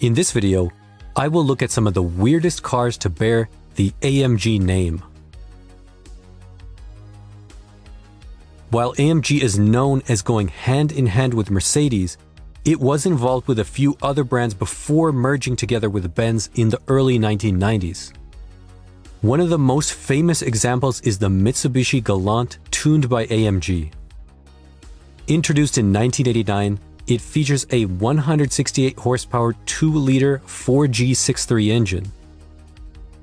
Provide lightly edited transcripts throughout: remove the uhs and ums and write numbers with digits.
In this video, I will look at some of the weirdest cars to bear the AMG name. While AMG is known as going hand-in-hand with Mercedes, it was involved with a few other brands before merging together with Benz in the early 1990s. One of the most famous examples is the Mitsubishi Galant tuned by AMG. Introduced in 1989, it features a 168 horsepower 2-liter 4G63 engine.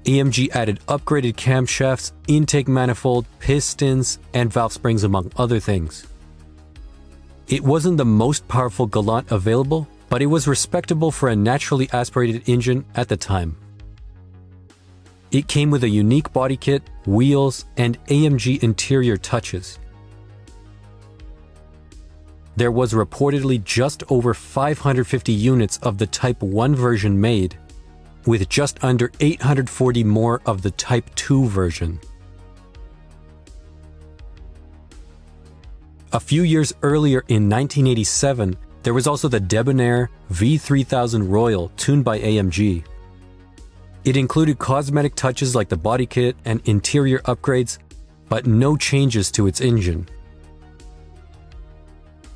AMG added upgraded camshafts, intake manifold, pistons, and valve springs, among other things. It wasn't the most powerful Galant available, but it was respectable for a naturally aspirated engine at the time. It came with a unique body kit, wheels, and AMG interior touches. There was reportedly just over 550 units of the Type 1 version made, with just under 840 more of the Type 2 version. A few years earlier, in 1987, there was also the Debonair V3000 Royal tuned by AMG. It included cosmetic touches like the body kit and interior upgrades, but no changes to its engine.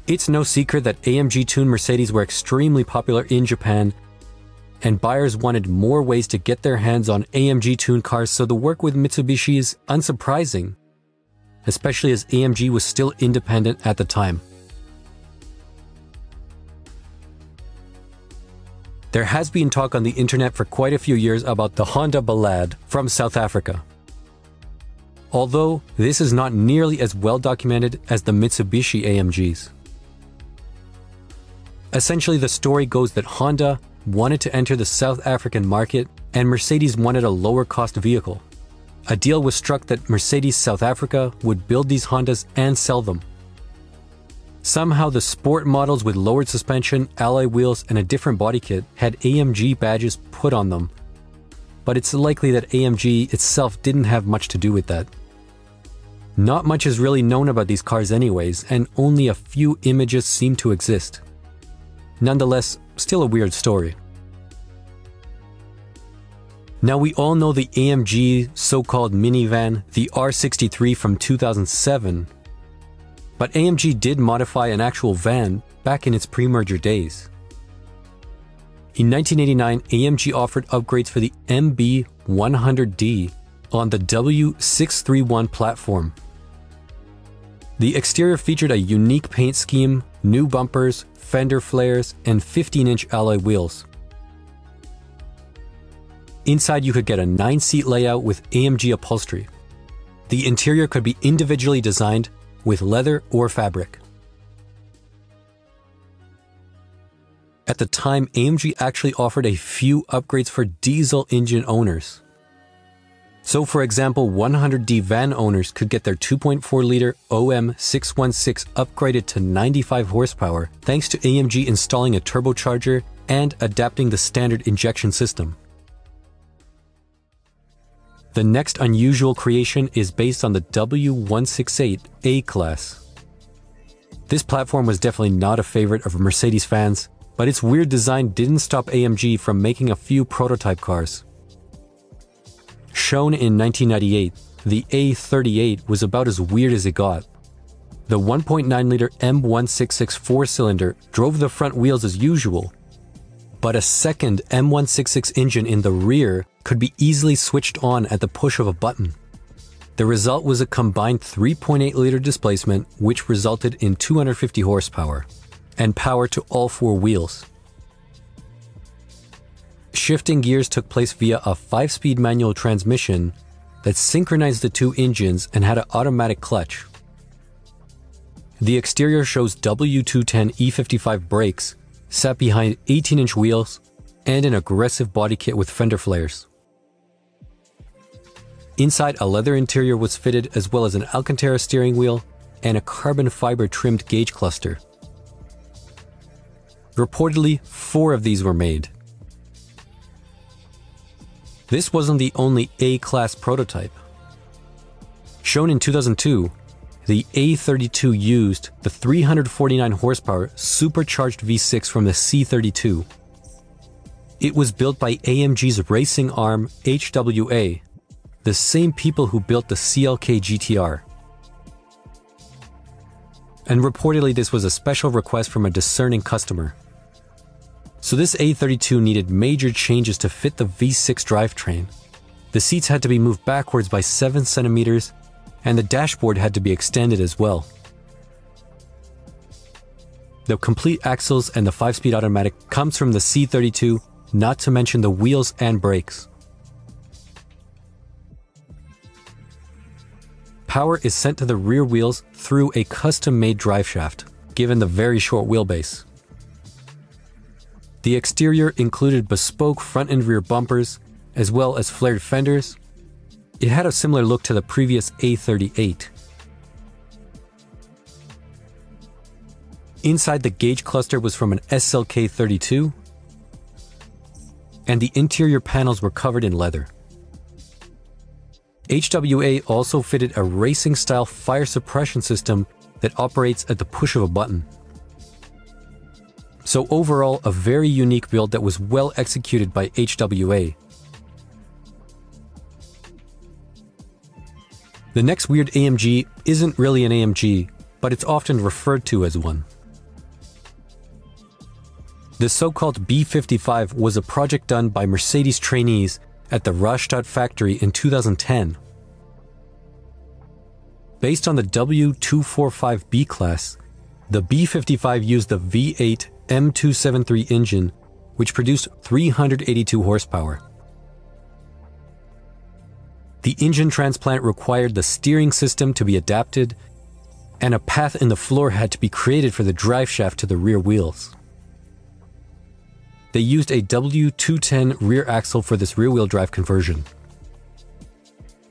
It's no secret that AMG-tuned Mercedes were extremely popular in Japan, and buyers wanted more ways to get their hands on AMG-tuned cars, so the work with Mitsubishi is unsurprising, especially as AMG was still independent at the time. There has been talk on the internet for quite a few years about the Honda Ballade from South Africa. Although this is not nearly as well documented as the Mitsubishi AMGs. Essentially, the story goes that Honda wanted to enter the South African market and Mercedes wanted a lower cost vehicle. A deal was struck that Mercedes South Africa would build these Hondas and sell them. Somehow the sport models with lowered suspension, alloy wheels, and a different body kit had AMG badges put on them, but it's likely that AMG itself didn't have much to do with that. Not much is really known about these cars anyways, and only a few images seem to exist. Nonetheless, still a weird story. Now, we all know the AMG so-called minivan, the R63 from 2007, but AMG did modify an actual van back in its pre-merger days. In 1989, AMG offered upgrades for the MB 100D on the W631 platform. The exterior featured a unique paint scheme, new bumpers, fender flares, and 15-inch alloy wheels. Inside, you could get a 9-seat layout with AMG upholstery. The interior could be individually designed with leather or fabric. At the time, AMG actually offered a few upgrades for diesel engine owners. So, for example, 100D van owners could get their 2.4-liter OM616 upgraded to 95 horsepower thanks to AMG installing a turbocharger and adapting the standard injection system. The next unusual creation is based on the W168 A-Class. This platform was definitely not a favorite of Mercedes fans, but its weird design didn't stop AMG from making a few prototype cars. Shown in 1998, the A38 was about as weird as it got. The 1.9-liter M166 four-cylinder drove the front wheels as usual, but a second M166 engine in the rear could be easily switched on at the push of a button. The result was a combined 3.8-liter displacement, which resulted in 250 horsepower and power to all four wheels. Shifting gears took place via a 5-speed manual transmission that synchronized the two engines and had an automatic clutch. The exterior shows W210 E55 brakes, sat behind 18-inch wheels, and an aggressive body kit with fender flares. Inside, a leather interior was fitted, as well as an Alcantara steering wheel and a carbon fiber trimmed gauge cluster. Reportedly, 4 of these were made. This wasn't the only A-Class prototype. Shown in 2002, the A32 used the 349 horsepower supercharged V6 from the C32. It was built by AMG's racing arm, HWA, the same people who built the CLK GTR. And reportedly this was a special request from a discerning customer. So this A32 needed major changes to fit the V6 drivetrain. The seats had to be moved backwards by 7 centimeters, and the dashboard had to be extended as well. The complete axles and the 5-speed automatic comes from the C32, not to mention the wheels and brakes. Power is sent to the rear wheels through a custom-made driveshaft, given the very short wheelbase. The exterior included bespoke front and rear bumpers, as well as flared fenders. It had a similar look to the previous A38. Inside, the gauge cluster was from an SLK32, and the interior panels were covered in leather. HWA also fitted a racing-style fire suppression system that operates at the push of a button. So overall, a very unique build that was well executed by HWA. The next weird AMG isn't really an AMG, but it's often referred to as one. The so-called B55 was a project done by Mercedes trainees at the Rastatt factory in 2010. Based on the W245B class, the B55 used the V8 M273 engine, which produced 382 horsepower. The engine transplant required the steering system to be adapted, and a path in the floor had to be created for the driveshaft to the rear wheels. They used a W210 rear axle for this rear-wheel drive conversion.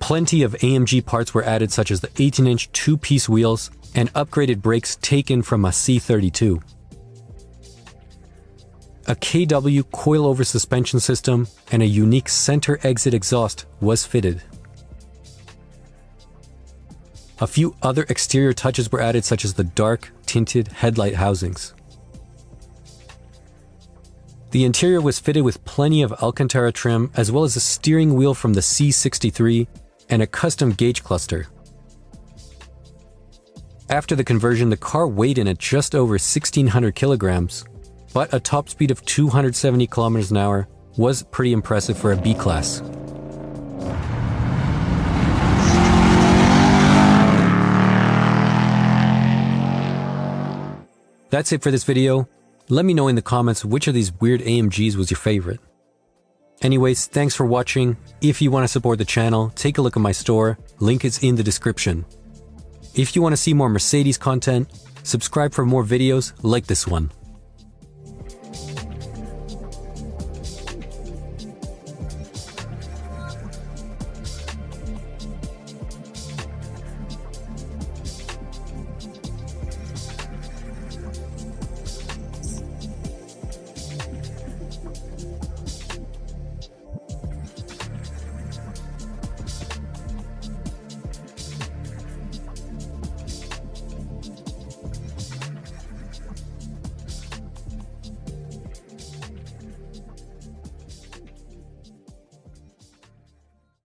Plenty of AMG parts were added, such as the 18-inch two-piece wheels and upgraded brakes taken from a C32. A KW coilover suspension system and a unique center exit exhaust was fitted. A few other exterior touches were added, such as the dark tinted headlight housings. The interior was fitted with plenty of Alcantara trim, as well as a steering wheel from the C63 and a custom gauge cluster. After the conversion, the car weighed in at just over 1,600 kilograms, but a top speed of 270 kilometers an hour was pretty impressive for a B-Class. That's it for this video. Let me know in the comments which of these weird AMGs was your favorite. Anyways, thanks for watching. If you want to support the channel, take a look at my store, link is in the description. If you want to see more Mercedes content, subscribe for more videos like this one.